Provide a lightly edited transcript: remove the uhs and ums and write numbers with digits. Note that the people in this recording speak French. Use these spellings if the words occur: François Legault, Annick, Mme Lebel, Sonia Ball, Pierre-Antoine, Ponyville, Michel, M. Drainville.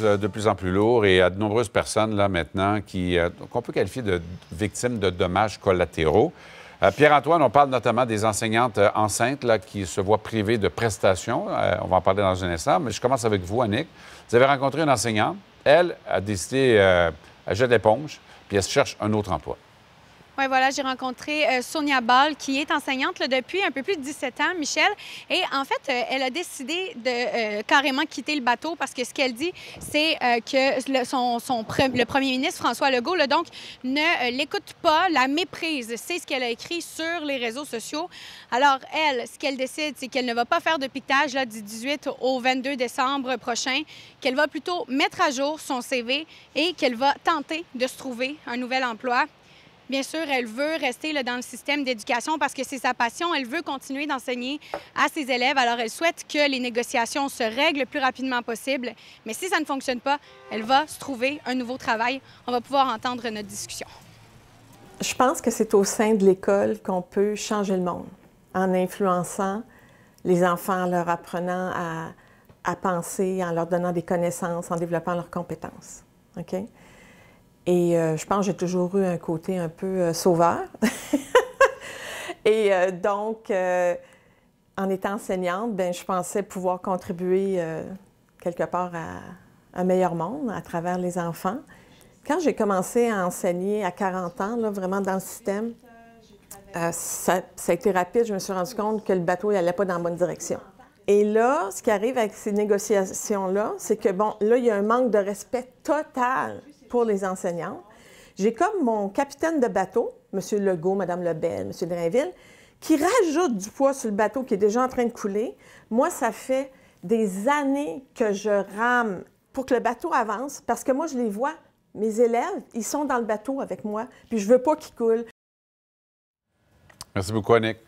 De plus en plus lourd et à de nombreuses personnes là maintenant qu'on peut qualifier de victimes de dommages collatéraux. Pierre-Antoine, on parle notamment des enseignantes enceintes là, qui se voient privées de prestations. On va en parler dans un instant, mais je commence avec vous, Annick. Vous avez rencontré une enseignante. Elle a décidé, elle jette l'éponge, puis elle se cherche un autre emploi. Oui, voilà, j'ai rencontré Sonia Ball, qui est enseignante là, depuis un peu plus de 17 ans, Michel. Et en fait, elle a décidé de carrément quitter le bateau parce que ce qu'elle dit, c'est que le premier ministre, François Legault, là, donc, ne l'écoute pas, la méprise. C'est ce qu'elle a écrit sur les réseaux sociaux. Alors, elle, ce qu'elle décide, c'est qu'elle ne va pas faire de piquetage là, du 18 au 22 décembre prochain, qu'elle va plutôt mettre à jour son CV et qu'elle va tenter de se trouver un nouvel emploi. Bien sûr, elle veut rester là, dans le système d'éducation parce que c'est sa passion. Elle veut continuer d'enseigner à ses élèves. Alors, elle souhaite que les négociations se règlent le plus rapidement possible. Mais si ça ne fonctionne pas, elle va se trouver un nouveau travail. On va pouvoir entendre notre discussion. Je pense que c'est au sein de l'école qu'on peut changer le monde en influençant les enfants, en leur apprenant à penser, en leur donnant des connaissances, en développant leurs compétences. OK? Et je pense que j'ai toujours eu un côté un peu sauveur. Et donc, en étant enseignante, bien, je pensais pouvoir contribuer quelque part à un meilleur monde à travers les enfants. Quand j'ai commencé à enseigner à 40 ans, là, vraiment dans le système, ça a été rapide. Je me suis rendu compte que le bateau n'allait pas dans la bonne direction. Et là, ce qui arrive avec ces négociations-là, c'est que, bon, là, il y a un manque de respect total pour les enseignants. J'ai comme mon capitaine de bateau, M. Legault, Mme Lebel, M. Drainville, qui rajoute du poids sur le bateau qui est déjà en train de couler. Moi, ça fait des années que je rame pour que le bateau avance, parce que moi, je les vois, mes élèves, ils sont dans le bateau avec moi, puis je veux pas qu'ils coulent. Merci beaucoup, Annick.